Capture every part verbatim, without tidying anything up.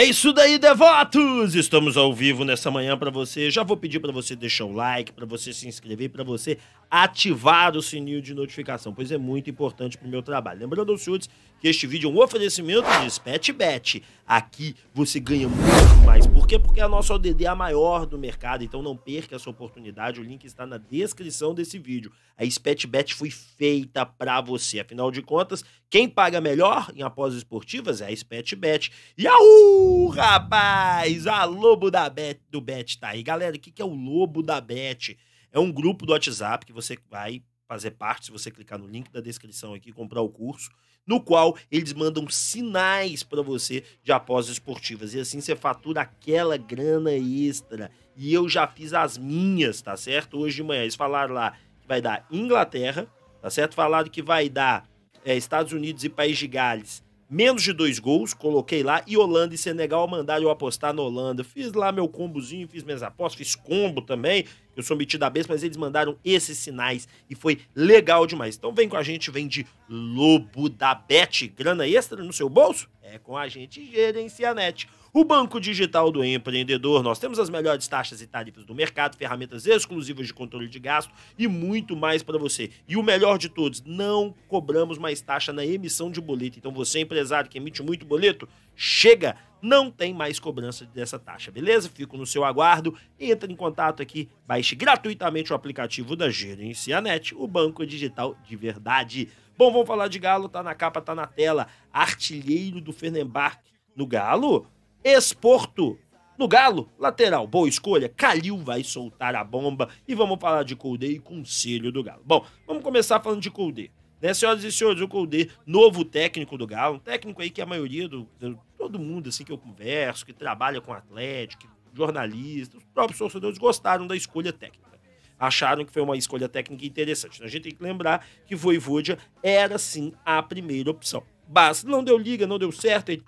É isso daí, devotos! Estamos ao vivo nessa manhã para você. Já vou pedir para você deixar o like, para você se inscrever, para você ativar o sininho de notificação, pois é muito importante para o meu trabalho. Lembrando aos senhores que este vídeo é um oferecimento de EspetBet. Aqui você ganha muito mais. Por quê? Porque a nossa O D D é a maior do mercado, então não perca essa oportunidade. O link está na descrição desse vídeo. A EspetBet foi feita para você. Afinal de contas, quem paga melhor em apostas esportivas é a EspetBet. E a U! Uh, rapaz, a Lobo da Bet, do Bet tá aí. Galera, o que, que é o Lobo da Bet? É um grupo do WhatsApp que você vai fazer parte, se você clicar no link da descrição aqui, comprar o curso, no qual eles mandam sinais para você de apostas esportivas. E assim você fatura aquela grana extra. E eu já fiz as minhas, tá certo? Hoje de manhã eles falaram lá que vai dar Inglaterra, tá certo? Falaram que vai dar é, Estados Unidos e País de Gales. Menos de dois gols, coloquei lá, e Holanda e Senegal mandaram eu apostar na Holanda. Fiz lá meu combozinho, fiz minhas apostas, fiz combo também, eu sou metido a besta, mas eles mandaram esses sinais e foi legal demais. Então vem com a gente, vem de Lobo da Bet, grana extra no seu bolso? É com a gente, Gerencianet. O Banco Digital do Empreendedor, nós temos as melhores taxas e tarifas do mercado, ferramentas exclusivas de controle de gasto e muito mais para você. E o melhor de todos, não cobramos mais taxa na emissão de boleto. Então você, empresário que emite muito boleto, chega, não tem mais cobrança dessa taxa, beleza? Fico no seu aguardo, entre em contato aqui, baixe gratuitamente o aplicativo da Gerencianet, o Banco Digital de verdade. Bom, vamos falar de Galo, tá na capa, tá na tela. Artilheiro do Fenerbahçe no Galo? Esporto no Galo, lateral, boa escolha, Kalil vai soltar a bomba. E vamos falar de Coudet e Conselho do Galo. Bom, vamos começar falando de Coudet, né, senhoras e senhores? O Coudet, novo técnico do Galo, um técnico aí que a maioria do, do todo mundo assim que eu converso, que trabalha com Atlético, jornalistas, os próprios torcedores gostaram da escolha técnica, acharam que foi uma escolha técnica interessante. A gente tem que lembrar que Voivodia era sim a primeira opção. Mas não deu liga, não deu certo, ele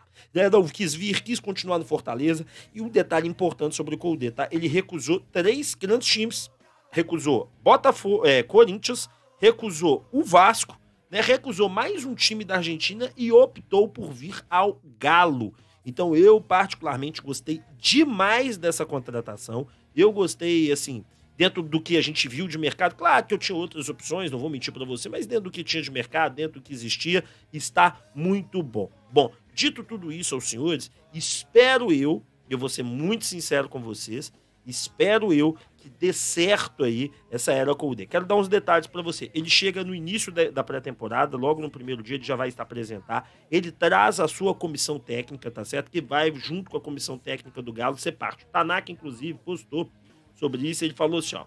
não quis vir, quis continuar no Fortaleza. E um detalhe importante sobre o Coudet, tá? Ele recusou três grandes times, recusou Botafogo, é, Corinthians, recusou o Vasco, né? Recusou mais um time da Argentina e optou por vir ao Galo. Então eu particularmente gostei demais dessa contratação, eu gostei assim... Dentro do que a gente viu de mercado, claro que eu tinha outras opções, não vou mentir para você, mas dentro do que tinha de mercado, dentro do que existia, está muito bom. Bom, dito tudo isso aos senhores, espero eu, eu vou ser muito sincero com vocês, espero eu que dê certo aí essa era Coudet. Quero dar uns detalhes para você. Ele chega no início da, da pré-temporada, logo no primeiro dia ele já vai estar apresentar. Ele traz a sua comissão técnica, tá certo? Que vai junto com a comissão técnica do Galo ser parte. O Tanaka, inclusive, postou sobre isso, ele falou assim, ó.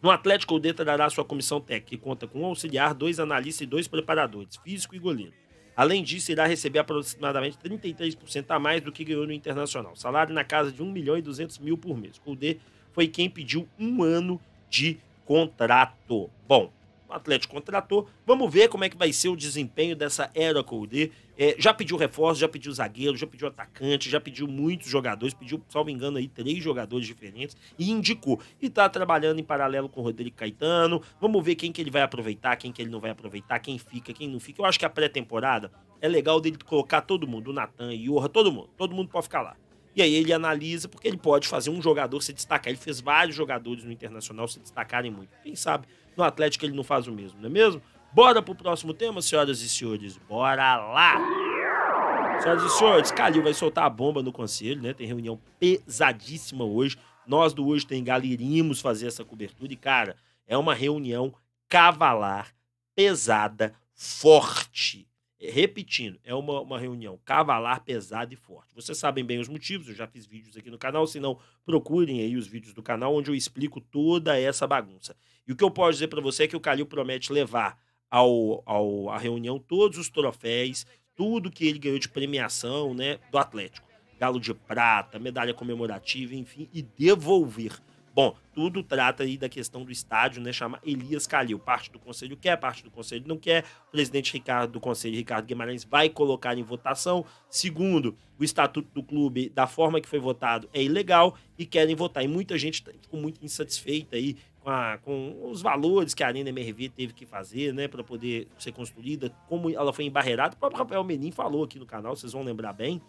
No Atlético, Coudet trará sua comissão técnica, que conta com um auxiliar, dois analistas e dois preparadores, físico e goleiro. Além disso, irá receber aproximadamente trinta e três por cento a mais do que ganhou no Internacional. Salário na casa de um milhão e duzentos mil por mês. Coudet foi quem pediu um ano de contrato. Bom, o Atlético contratou, vamos ver como é que vai ser o desempenho dessa era Coudet. É, já pediu reforço, já pediu zagueiro, já pediu atacante, já pediu muitos jogadores, pediu, salvo engano, aí três jogadores diferentes e indicou. E tá trabalhando em paralelo com o Rodrigo Caetano, vamos ver quem que ele vai aproveitar, quem que ele não vai aproveitar, quem fica, quem não fica. Eu acho que a pré-temporada é legal dele colocar todo mundo, o Natan, Iorra, todo mundo, todo mundo pode ficar lá. E aí ele analisa, porque ele pode fazer um jogador se destacar. Ele fez vários jogadores no Internacional se destacarem muito. Quem sabe no Atlético ele não faz o mesmo, não é mesmo? Bora pro próximo tema, senhoras e senhores. Bora lá! Senhoras e senhores, Kalil vai soltar a bomba no conselho, né? Tem reunião pesadíssima hoje. Nós do Hoje Tem Galo iríamos fazer essa cobertura. E, cara, é uma reunião cavalar, pesada, forte. Repetindo, é uma, uma reunião cavalar, pesada e forte. Vocês sabem bem os motivos, eu já fiz vídeos aqui no canal, se não, procurem aí os vídeos do canal onde eu explico toda essa bagunça. E o que eu posso dizer para você é que o Kalil promete levar ao, ao, à reunião todos os troféus, tudo que ele ganhou de premiação, né, do Atlético. Galo de prata, medalha comemorativa, enfim, e devolver. Bom, tudo trata aí da questão do estádio, né? Chama Elias Calil. Parte do conselho quer, parte do conselho não quer. O presidente Ricardo, do conselho, Ricardo Guimarães, vai colocar em votação. Segundo, o estatuto do clube, da forma que foi votado, é ilegal e querem votar. E muita gente ficou muito insatisfeita aí com, a, com os valores que a Arena M R V teve que fazer, né? Para poder ser construída, como ela foi embarreirada. O próprio Rafael Menin falou aqui no canal, vocês vão lembrar bem,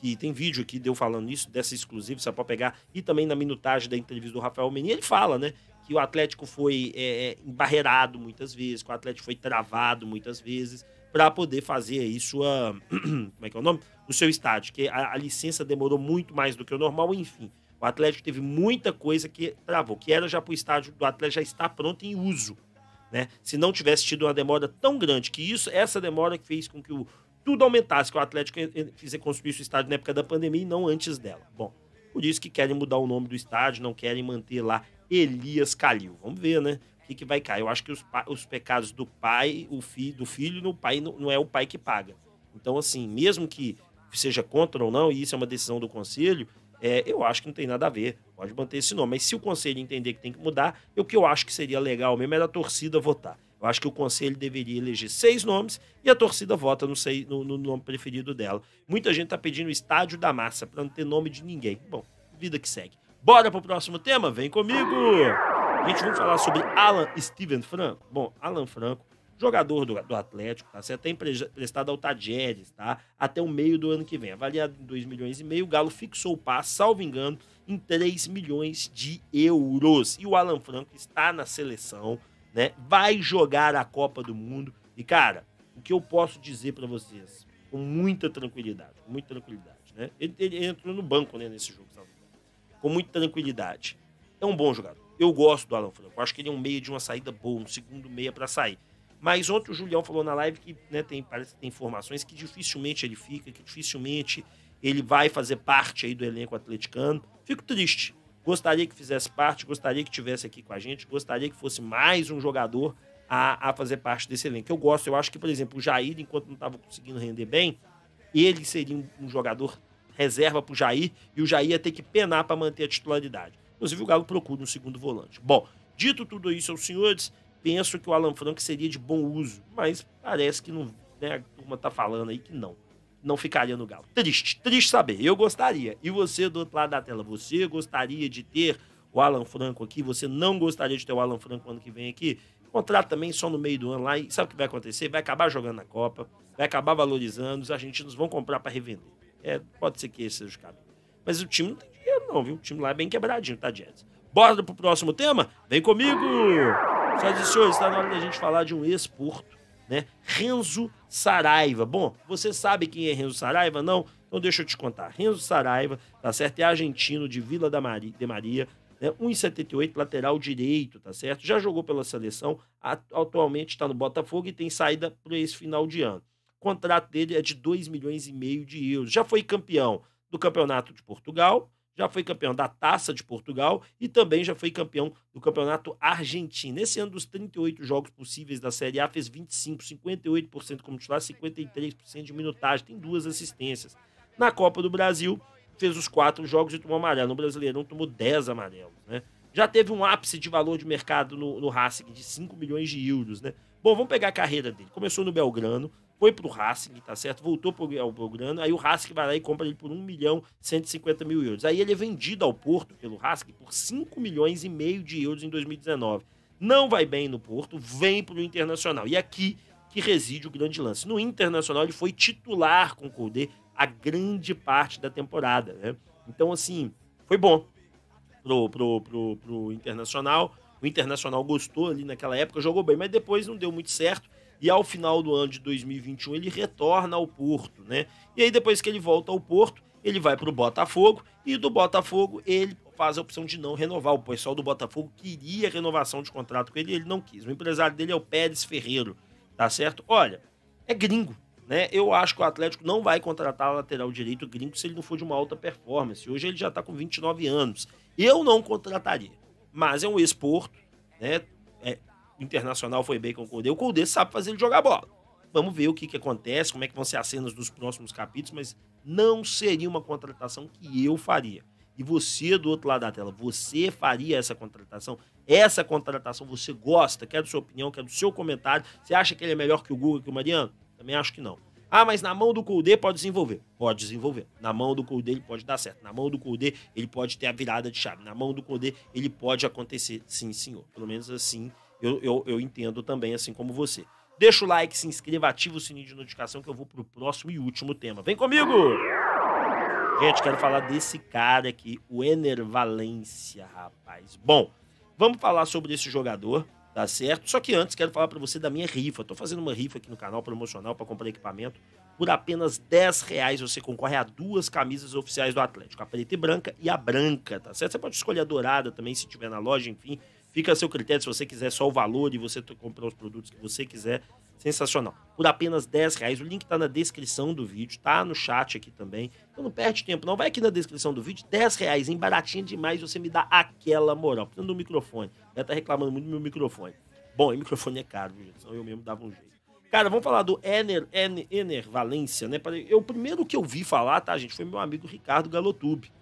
que tem vídeo aqui de eu falando isso, dessa exclusiva, só para pegar, e também na minutagem da entrevista do Rafael Menin, ele fala, né, que o Atlético foi é, embarreirado muitas vezes, que o Atlético foi travado muitas vezes, para poder fazer aí sua... como é que é o nome? O seu estádio, que a, a licença demorou muito mais do que o normal, enfim. O Atlético teve muita coisa que travou, que era já para o estádio do Atlético já estar pronto em uso, né? Se não tivesse tido uma demora tão grande que isso, essa demora que fez com que o, tudo aumentasse, que o Atlético fizer construir o estádio na época da pandemia e não antes dela. Bom, por isso que querem mudar o nome do estádio, não querem manter lá Elias Calil. Vamos ver, né? O que, que vai cair. Eu acho que os, os pecados do pai, o fi, do filho, no pai não, não é o pai que paga. Então, assim, mesmo que seja contra ou não, e isso é uma decisão do conselho, É, eu acho que não tem nada a ver, pode manter esse nome. Mas se o conselho entender que tem que mudar, o que eu acho que seria legal mesmo era a torcida votar. Eu acho que o conselho deveria eleger seis nomes e a torcida vota no, seis, no, no nome preferido dela. Muita gente tá pedindo o estádio da massa para não ter nome de ninguém. Bom, vida que segue. Bora pro próximo tema? Vem comigo! A gente vai falar sobre Alan Steven Franco. Bom, Alan Franco, jogador do, do Atlético, tá certo? Até emprestado ao Tajeres, tá? Até o meio do ano que vem. Avaliado em dois milhões e meio, o Galo fixou o passe, salvo engano, em três milhões de euros. E o Alan Franco está na seleção, né? Vai jogar a Copa do Mundo. E, cara, o que eu posso dizer para vocês, com muita tranquilidade, com muita tranquilidade, né? Ele, ele entrou no banco, né, nesse jogo, salvo engano. Com muita tranquilidade. É um bom jogador. Eu gosto do Alan Franco. Eu acho que ele é um meio de uma saída boa, um segundo meia para sair. Mas ontem o Julião falou na live que, né, tem, parece que tem informações que dificilmente ele fica, que dificilmente ele vai fazer parte aí do elenco atleticano. Fico triste. Gostaria que fizesse parte, gostaria que estivesse aqui com a gente, gostaria que fosse mais um jogador a, a fazer parte desse elenco. Eu gosto, eu acho que, por exemplo, o Jair, enquanto não estava conseguindo render bem, ele seria um, um jogador reserva para o Jair, e o Jair ia ter que penar para manter a titularidade. Inclusive, o Galo procura um segundo volante. Bom, dito tudo isso aos senhores, penso que o Alan Franco seria de bom uso, mas parece que não, né? A turma tá falando aí que não. Não ficaria no Galo. Triste, triste saber. Eu gostaria. E você do outro lado da tela, você gostaria de ter o Alan Franco aqui? Você não gostaria de ter o Alan Franco ano que vem aqui? Contrato também só no meio do ano lá. E sabe o que vai acontecer? Vai acabar jogando na Copa, vai acabar valorizando, os argentinos vão comprar para revender. É, pode ser que esse seja o caminho. Mas o time não tem dinheiro não, viu? O time lá é bem quebradinho, tá, Jets? Bora pro próximo tema? Vem comigo! Senhoras e senhores, está na hora da gente falar de um ex-porto, né? Renzo Saravia. Bom, você sabe quem é Renzo Saravia? Não? Então deixa eu te contar. Renzo Saravia, tá certo? É argentino de Vila da Maria, de Maria, né? um metro e setenta e oito, lateral direito, tá certo? Já jogou pela seleção, atualmente está no Botafogo e tem saída para esse final de ano. O contrato dele é de dois milhões e meio de euros. Já foi campeão do Campeonato de Portugal, já foi campeão da Taça de Portugal e também já foi campeão do Campeonato Argentino. Esse ano, dos trinta e oito jogos possíveis da Série A, fez vinte e cinco, cinquenta e oito por cento como titular, cinquenta e três por cento de minutagem, tem duas assistências. Na Copa do Brasil, fez os quatro jogos e tomou amarelo. No Brasileirão, tomou dez amarelos, né? Já teve um ápice de valor de mercado no, no Racing, de cinco milhões de euros, né? Bom, vamos pegar a carreira dele. Começou no Belgrano, foi pro Racing, tá certo? Voltou pro Belgrano, aí o Racing vai lá e compra ele por um milhão e cento e cinquenta mil euros. Aí ele é vendido ao Porto, pelo Racing, por cinco milhões e meio de euros em dois mil e dezenove. Não vai bem no Porto, vem pro Internacional. E aqui que reside o grande lance. No Internacional ele foi titular com o Cordê a grande parte da temporada, né? Então, assim, foi bom pro, pro, pro, pro Internacional. O Internacional gostou ali naquela época, jogou bem, mas depois não deu muito certo. E ao final do ano de dois mil e vinte e um ele retorna ao Porto, né? E aí depois que ele volta ao Porto, ele vai pro Botafogo e do Botafogo ele faz a opção de não renovar. O pessoal do Botafogo queria renovação de contrato com ele e ele não quis. O empresário dele é o Pérez Ferreiro, tá certo? Olha, é gringo, né? Eu acho que o Atlético não vai contratar lateral direito gringo se ele não for de uma alta performance. Hoje ele já tá com vinte e nove anos. Eu não contrataria. Mas é um ex-porto, né? É, Internacional foi bem com o Cordê. O Cordê sabe fazer ele jogar bola. Vamos ver o que, que acontece, como é que vão ser as cenas dos próximos capítulos, mas não seria uma contratação que eu faria. E você, do outro lado da tela, você faria essa contratação? Essa contratação você gosta? Quero sua opinião, quero seu comentário. Você acha que ele é melhor que o Guga, que o Mariano? Também acho que não. Ah, mas na mão do Coudet pode desenvolver. Pode desenvolver. Na mão do Coudet ele pode dar certo. Na mão do Coudet ele pode ter a virada de chave. Na mão do Coudet ele pode acontecer. Sim, senhor. Pelo menos assim eu, eu, eu entendo também, assim como você. Deixa o like, se inscreva, ativa o sininho de notificação que eu vou pro próximo e último tema. Vem comigo! Gente, quero falar desse cara aqui, o Enner Valência, rapaz. Bom, vamos falar sobre esse jogador, tá certo? Só que antes quero falar pra você da minha rifa. Eu tô fazendo uma rifa aqui no canal promocional pra comprar equipamento. Por apenas dez reais você concorre a duas camisas oficiais do Atlético, a preta e branca e a branca, tá certo? Você pode escolher a dourada também, se tiver na loja, enfim. Fica a seu critério, se você quiser só o valor e você comprar os produtos que você quiser. Sensacional. Por apenas dez reais. O link tá na descrição do vídeo, tá no chat aqui também. Então não perde tempo não. Vai aqui na descrição do vídeo, dez reais, hein? Baratinho demais, você me dá aquela moral. Precisando do microfone. Ela tá reclamando muito do meu microfone. Bom, e microfone é caro, viu, gente? Senão eu mesmo dava um jeito. Cara, vamos falar do Enner, Enner, Enner Valência, né? Eu, o primeiro que eu vi falar, tá, gente, foi meu amigo Ricardo Galotube.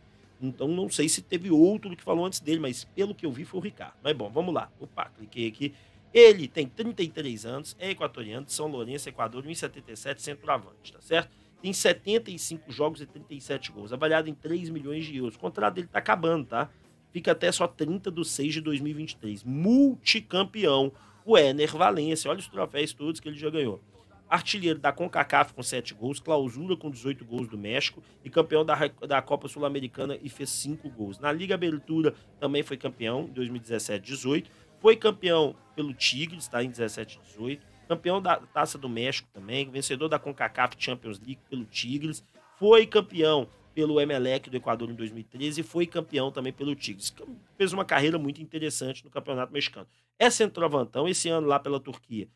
Então, não sei se teve outro que falou antes dele, mas pelo que eu vi foi o Ricardo. Mas bom, vamos lá. Opa, cliquei aqui. Ele tem trinta e três anos, é equatoriano, de São Lourenço, Equador, um metro e setenta e sete, centroavante, tá certo? Tem setenta e cinco jogos e trinta e sete gols, avaliado em três milhões de euros. O contrato dele tá acabando, tá? Fica até só trinta de seis de dois mil e vinte e três. Multicampeão, o Enner Valência. Olha os troféus todos que ele já ganhou. Artilheiro da CONCACAF com sete gols, clausura com dezoito gols do México e campeão da, da Copa Sul-Americana e fez cinco gols. Na Liga Abertura também foi campeão em dois mil e dezessete dezoito, foi campeão pelo Tigres, tá, em dezessete dezoito, campeão da Taça do México também, vencedor da CONCACAF Champions League pelo Tigres, foi campeão pelo Emelec do Equador em dois mil e treze e foi campeão também pelo Tigres. Fez uma carreira muito interessante no Campeonato Mexicano. É centroavantão, esse ano lá pela Turquia,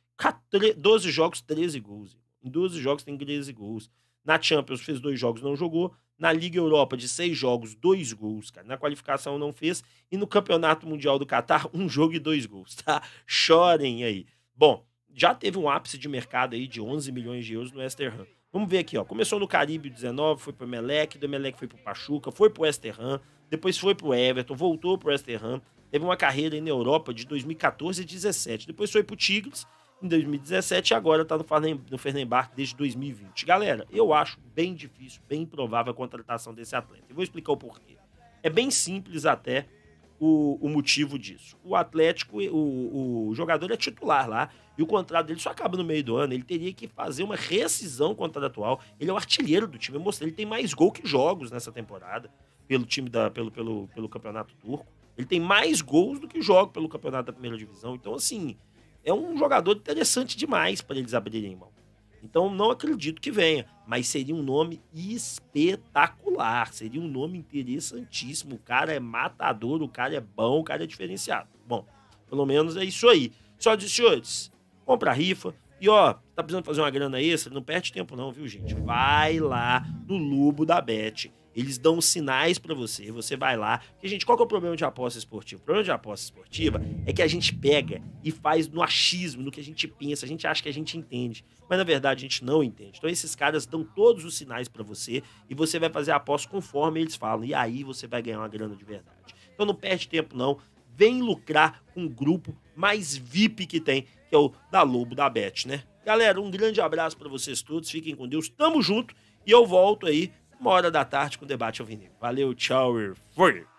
doze jogos, treze gols. Em doze jogos tem treze gols. Na Champions fez dois jogos, não jogou. Na Liga Europa de seis jogos, dois gols, cara. Na qualificação não fez. E no Campeonato Mundial do Catar, um jogo e dois gols, tá? Chorem aí. Bom, já teve um ápice de mercado aí de onze milhões de euros no Esterham. Vamos ver aqui, ó. Começou no Caribe dezenove, foi pro Emelec, do Emelec foi pro Pachuca, foi pro Esterham, depois foi pro Everton, voltou pro Esterham. Teve uma carreira aí na Europa de dois mil e quatorze a dezessete. Depois foi pro Tigres em dois mil e dezessete e agora tá no Fenerbahçe desde dois mil e vinte. Galera, eu acho bem difícil, bem improvável a contratação desse atleta. Eu vou explicar o porquê. É bem simples até o, o motivo disso. O Atlético, o, o jogador é titular lá e o contrato dele só acaba no meio do ano. Ele teria que fazer uma rescisão contratual. Ele é o artilheiro do time. Eu mostrei, ele tem mais gol que jogos nessa temporada pelo time da, pelo, pelo, pelo Campeonato Turco. Ele tem mais gols do que jogos pelo Campeonato da Primeira Divisão. Então, assim... é um jogador interessante demais para eles abrirem mão. Então, não acredito que venha, mas seria um nome espetacular, seria um nome interessantíssimo. O cara é matador, o cara é bom, o cara é diferenciado. Bom, pelo menos é isso aí. Só de senhores, compra a rifa. E, ó, tá precisando fazer uma grana extra? Não perde tempo não, viu, gente? Vai lá no Lobo da Bet. Eles dão sinais pra você, você vai lá. Porque, gente, qual que é o problema de aposta esportiva? O problema de aposta esportiva é que a gente pega e faz no achismo, no que a gente pensa, a gente acha que a gente entende. Mas, na verdade, a gente não entende. Então, esses caras dão todos os sinais pra você e você vai fazer a aposta conforme eles falam. E aí você vai ganhar uma grana de verdade. Então, não perde tempo, não. Vem lucrar com o grupo mais V I P que tem, que é o da Lobo da Bet, né? Galera, um grande abraço pra vocês todos. Fiquem com Deus. Tamo junto e eu volto aí uma hora da tarde com o Debate Alvinegro. Valeu, tchau e fui!